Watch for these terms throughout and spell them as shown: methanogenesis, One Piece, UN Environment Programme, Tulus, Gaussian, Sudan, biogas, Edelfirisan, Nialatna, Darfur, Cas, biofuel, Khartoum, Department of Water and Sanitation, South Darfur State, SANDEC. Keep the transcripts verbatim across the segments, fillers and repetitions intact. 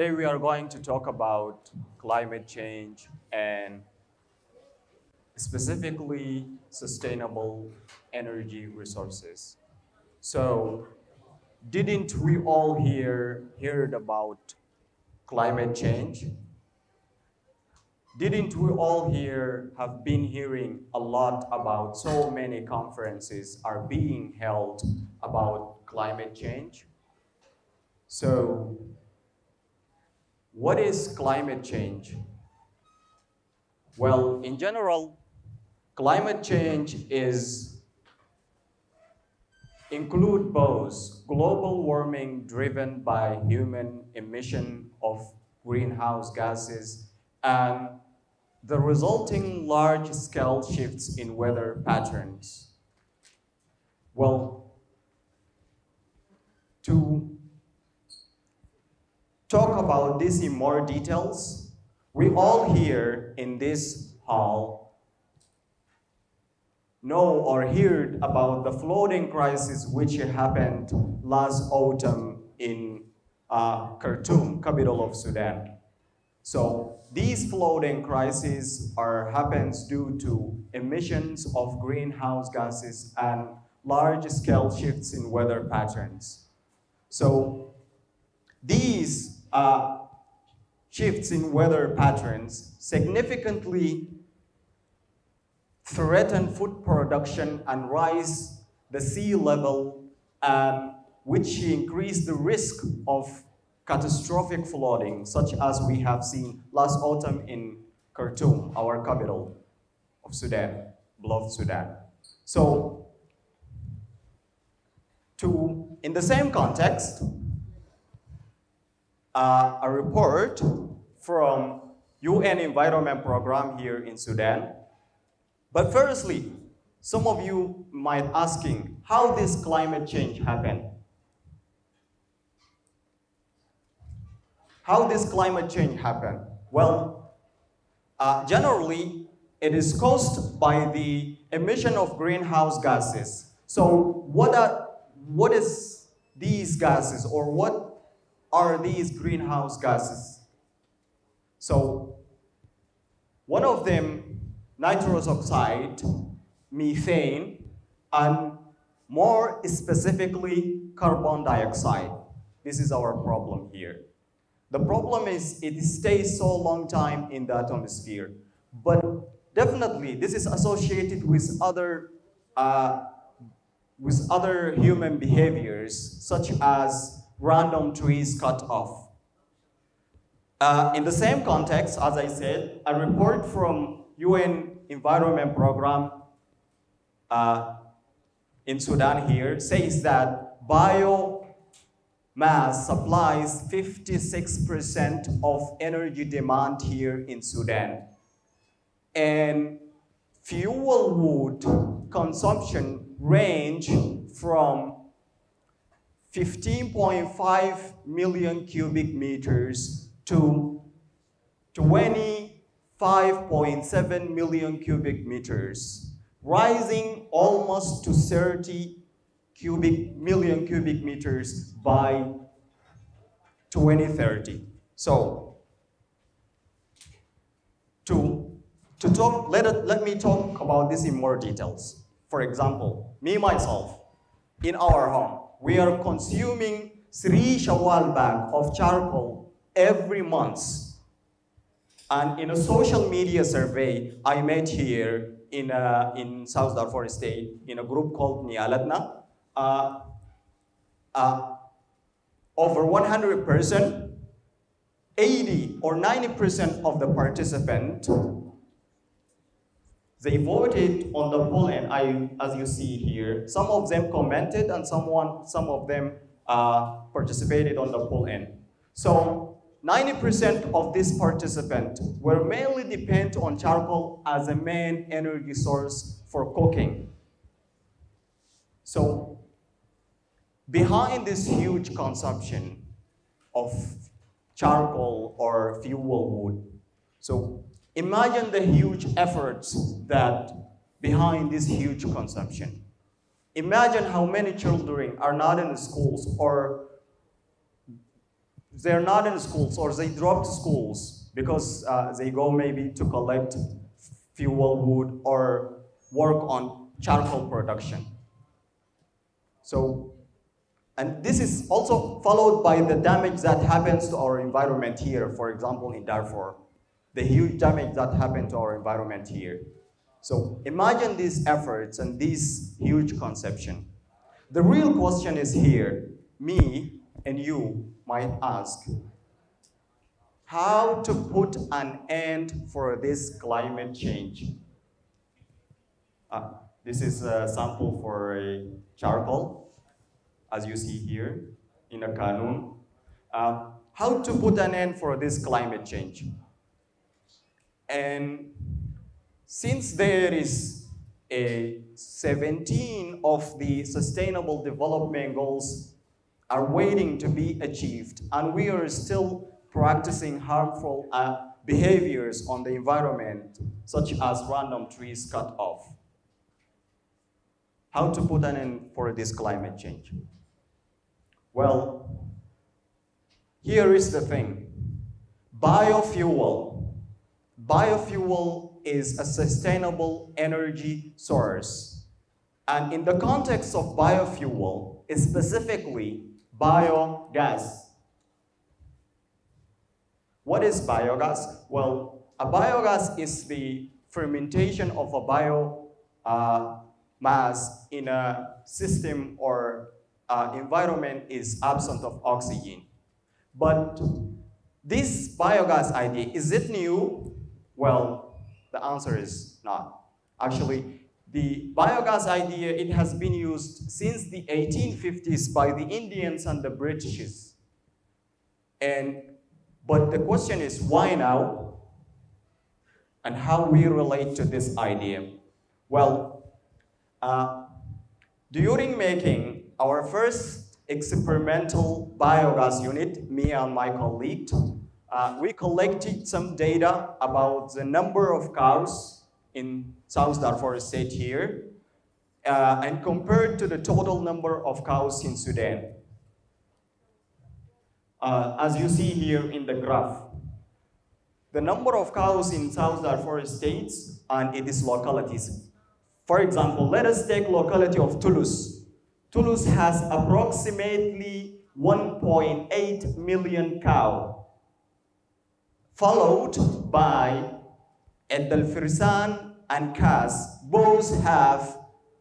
Today we are going to talk about climate change and specifically sustainable energy resources. So didn't we all hear heard about climate change? Didn't we all here have been hearing a lot about so many conferences are being held about climate change? So what is climate change? Well, in general, climate change is include both global warming driven by human emission of greenhouse gases and the resulting large-scale shifts in weather patterns. Well, to talk about this in more details, we all here in this hall know or heard about the flooding crisis which happened last autumn in uh, Khartoum, capital of Sudan. So these flooding crises are happens due to emissions of greenhouse gases and large-scale shifts in weather patterns. So these uh, shifts in weather patterns significantly threaten food production and rise the sea level, um, which increase the risk of catastrophic flooding, such as we have seen last autumn in Khartoum, our capital of Sudan, beloved Sudan. So, to, in the same context, uh, a report from U N Environment Programme here in Sudan. But firstly, some of you might asking how this climate change happened. How this climate change happened? Well, uh, generally, it is caused by the emission of greenhouse gases. So what are, what is these gases, or what are these greenhouse gases? So one of them, nitrous oxide, methane, and more specifically, carbon dioxide. This is our problem here. The problem is it stays so long time in the atmosphere, but definitely this is associated with other, uh, with other human behaviors, such as random trees cut off. Uh, in the same context, as I said, a report from U N Environment Programme uh, in Sudan here says that bio mass supplies fifty-six percent of energy demand here in Sudan. And fuel wood consumption range from fifteen point five million cubic meters to twenty-five point seven million cubic meters, rising almost to thirty cubic million cubic meters by twenty thirty. So to, to talk, let, it, let me talk about this in more details. For example, me, myself, in our home, we are consuming three shawal bags of charcoal every month. And in a social media survey I made here in, a, in South Darfur State, in a group called Nialatna, Uh, uh, over one hundred percent, eighty or ninety percent of the participants, they voted on the poll, and I, as you see here, some of them commented and someone, some of them uh, participated on the poll end. So ninety percent of these participants were mainly dependent on charcoal as a main energy source for cooking. So behind this huge consumption of charcoal or fuel wood, so imagine the huge efforts that behind this huge consumption. Imagine how many children are not in the schools or they're not in schools, or they dropped schools because uh, they go maybe to collect fuel, wood, or work on charcoal production. So, and this is also followed by the damage that happens to our environment here, for example, in Darfur, the huge damage that happened to our environment here. So imagine these efforts and this huge conception. The real question is here, me and you might ask, how to put an end for this climate change? Ah, this is a sample for a charcoal, as you see here in a kanun. Uh, how to put an end for this climate change? And since there is a seventeen of the Sustainable Development Goals are waiting to be achieved, and we are still practicing harmful uh, behaviors on the environment, such as random trees cut off. How to put an end for this climate change? Well, here is the thing. Biofuel. Biofuel is a sustainable energy source. And in the context of biofuel, is specifically biogas. What is biogas? Well, a biogas is the fermentation of a bio uh, mass in a system or uh, environment is absent of oxygen. But this biogas idea, is it new? Well, the answer is not. Actually, the biogas idea, it has been used since the eighteen fifties by the Indians and the British. And, but the question is, why now? And how we relate to this idea? Well, uh, during making our first experimental biogas unit, me and my colleague, Uh, we collected some data about the number of cows in South Darfur State here uh, and compared to the total number of cows in Sudan. Uh, as you see here in the graph, the number of cows in South Darfur State and its localities. For example, let us take locality of Tulus. Tulus has approximately one point eight million cows, followed by Edelfirisan and Cas, both have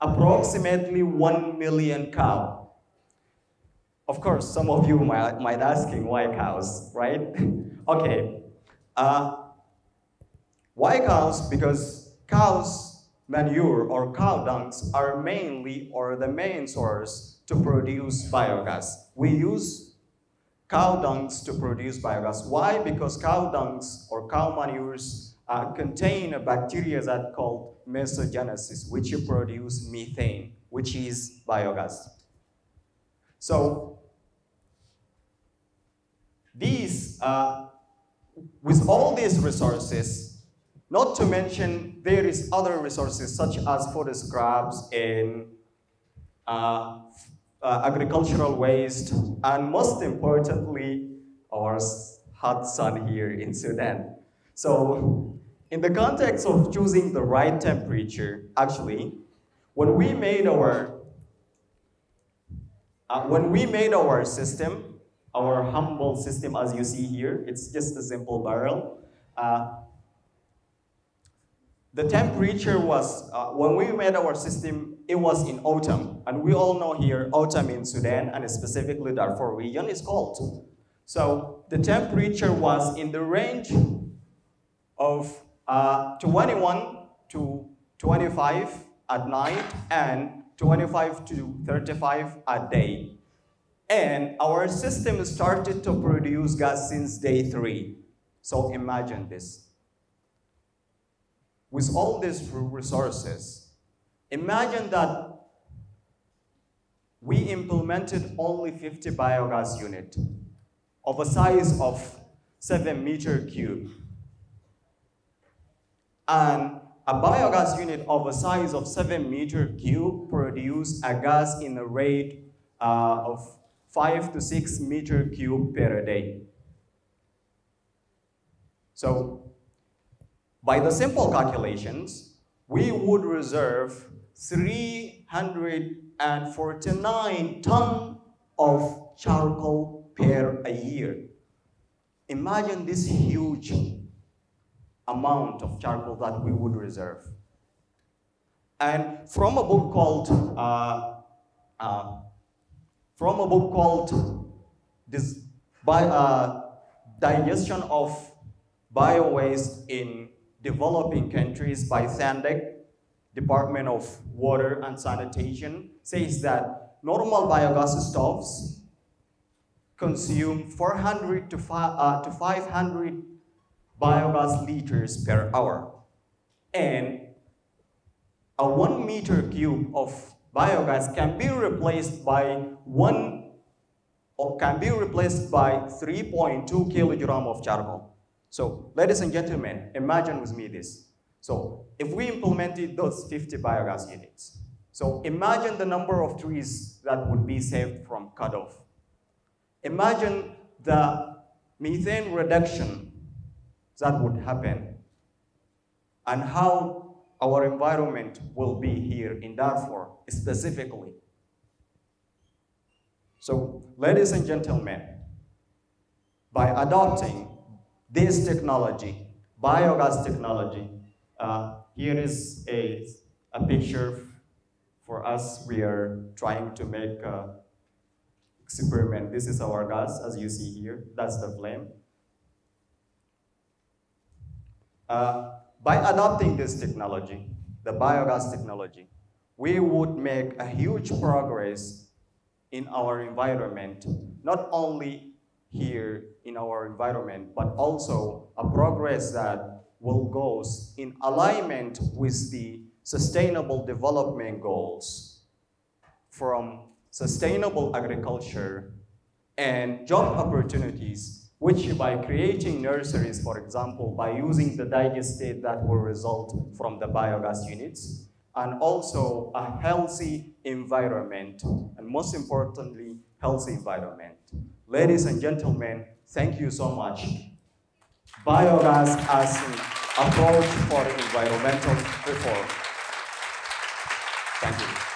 approximately one million cows. Of course, some of you might, might asking why cows, right? Okay, uh, why cows? Because cows' manure or cow dungs are mainly or the main source to produce biogas. We use cow dungs to produce biogas. Why? Because cow dungs or cow manures uh, contain a bacteria that called methanogenesis, which produce methane, which is biogas. So these, uh, with all these resources, not to mention there is other resources such as food scraps and uh, Uh, agricultural waste, and most importantly, our hot sun here in Sudan. So, in the context of choosing the right temperature, actually, when we made our uh, when we made our system, our humble system, as you see here, it's just a simple barrel. Uh, the temperature was uh, when we made our system. It was in autumn, and we all know here, autumn in Sudan, and specifically Darfur region, is cold. So the temperature was in the range of uh, twenty-one to twenty-five at night, and twenty-five to thirty-five at day. And our system started to produce gas since day three. So imagine this. With all these resources, imagine that we implemented only fifty biogas units of a size of seven meter cube. And a biogas unit of a size of seven meter cube produce a gas in a rate uh, of five to six meter cube per day. So by the simple calculations, we would reserve three hundred forty-nine tons of charcoal per a year. Imagine this huge amount of charcoal that we would reserve. And from a book called uh, uh, from a book called this by uh, digestion of biowaste in developing countries by SANDEC, Department of Water and Sanitation, says that normal biogas stoves consume four hundred to five hundred biogas liters per hour, and a one meter cube of biogas can be replaced by one or can be replaced by three point two kilograms of charcoal. So, ladies and gentlemen, imagine with me this. So, if we implemented those fifty biogas units, so imagine the number of trees that would be saved from cutoff. Imagine the methane reduction that would happen and how our environment will be here in Darfur specifically. So, ladies and gentlemen, by adopting this technology, biogas technology, uh, here is a, a picture for us. We are trying to make an experiment. This is our gas, as you see here. That's the flame. Uh, by adopting this technology, the biogas technology, we would make a huge progress in our environment, not only here in our environment, but also a progress that will go in alignment with the sustainable development goals, from sustainable agriculture and job opportunities, which by creating nurseries, for example, by using the digestate that will result from the biogas units, and also a healthy environment, and most importantly, healthy environment. Ladies and gentlemen, thank you so much. Biogas as an approach for environmental reform. Thank you.